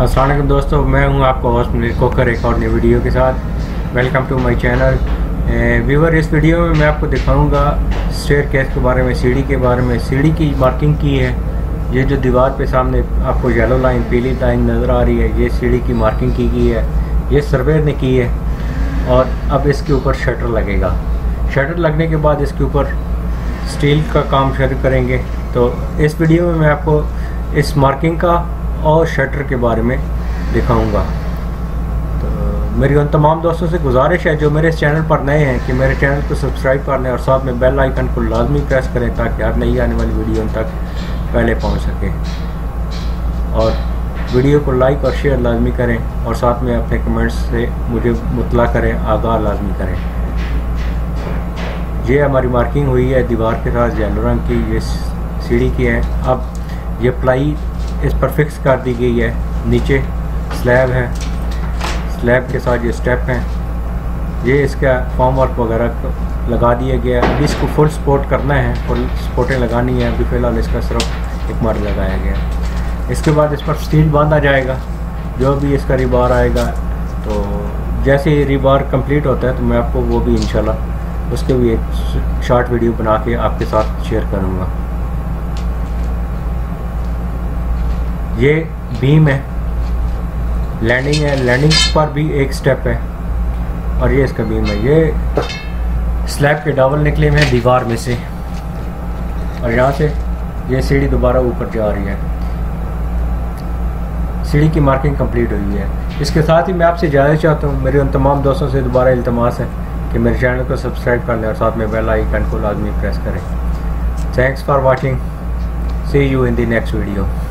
अस्सलाम वालेकुम दोस्तों, मैं हूं आपका होस्ट मनीर कोकर एक और नई वीडियो के साथ। Welcome to my channel viewer. इस वीडियो में मैं आपको दिखाऊंगा स्टेयरकेस के बारे में, सीढ़ी के बारे में। सीढ़ी की मार्किंग की है, ये जो दीवार पे सामने आपको येलो लाइन पीली लाइन नज़र आ रही है, ये सीढ़ी की मार्किंग की गई है, ये सर्वेयर ने की है। और अब इसके ऊपर शटर लगेगा। शटर लगने के बाद इसके ऊपर स्टील का काम शुरू करेंगे। तो इस वीडियो में मैं आपको इस मार्किंग का और शटर के बारे में दिखाऊंगा। तो मेरी उन तमाम दोस्तों से गुजारिश है जो मेरे इस चैनल पर नए हैं कि मेरे चैनल को सब्सक्राइब कर लें और साथ में बेल आइकन को लाजमी प्रेस करें ताकि हर नई आने वाली वीडियो उन तक पहले पहुंच सके। और वीडियो को लाइक और शेयर लाजमी करें और साथ में अपने कमेंट्स से मुझे मुतला करें, आगाह लाजमी करें। ये हमारी मार्किंग हुई है दीवार के साथ येलो रंग की, ये सीढ़ी की है। अब ये प्लाई इस पर फिक्स कर दी गई है। नीचे स्लैब है, स्लैब के साथ ये स्टेप हैं, ये इसका फॉर्म वर्क वगैरह लगा दिया गया है। अभी इसको फुल सपोर्ट करना है, फुल सपोर्टें लगानी है। अभी फ़िलहाल इसका सिर्फ एक मार्ग लगाया गया है। इसके बाद इस पर स्टील बांधा जाएगा, जो भी इसका रिबार आएगा। तो जैसे ही रिबार कंप्लीट होता है तो मैं आपको वो भी इंशाल्लाह उसके भी एक शॉर्ट वीडियो बना के आपके साथ शेयर करूँगा। ये बीम है, लैंडिंग है, लैंडिंग पर भी एक स्टेप है और ये इसका बीम है। ये स्लैब के डबल निकले हुए हैं दीवार में से और यहाँ से ये सीढ़ी दोबारा ऊपर जा रही है। सीढ़ी की मार्किंग कंप्लीट हुई है। इसके साथ ही मैं आपसे इजाज़त चाहता हूँ। मेरे उन तमाम दोस्तों से दोबारा इल्तमास है कि मेरे चैनल को सब्सक्राइब कर लें और साथ में बेल आइकन को लाजमी प्रेस करें। Thanks for watching, see you in the next video.